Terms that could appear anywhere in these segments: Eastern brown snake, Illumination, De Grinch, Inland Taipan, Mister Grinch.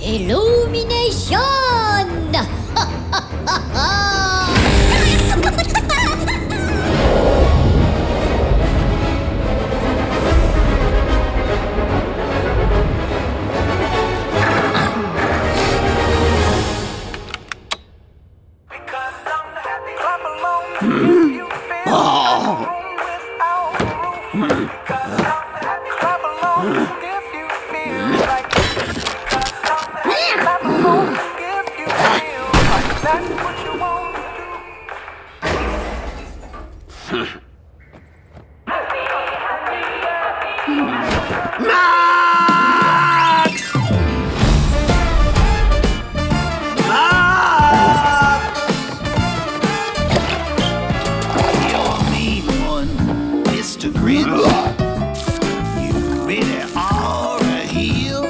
Illumination! Mister Grinch, you've been an aura heel.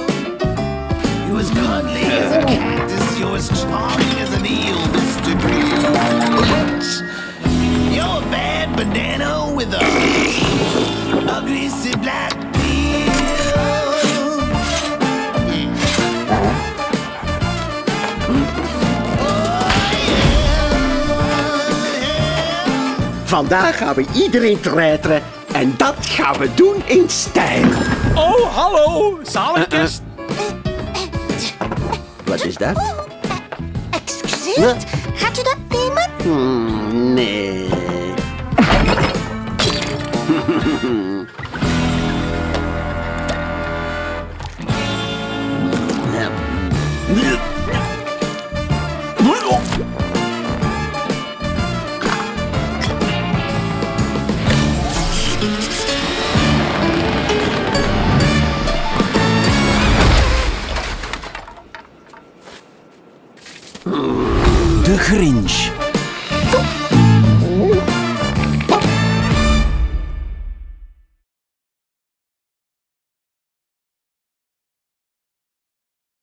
You're as cuddly as a cactus, you're as charming as an eel, Mister Grinch. You're a bad banana with a greasy black peel. Vandaag gaan we iedereen treiteren. En dat gaan we doen in stijl. Oh, hallo, zalenkist. Wat is dat? Excuseert, gaat u dat nemen? Nee. De Grinch.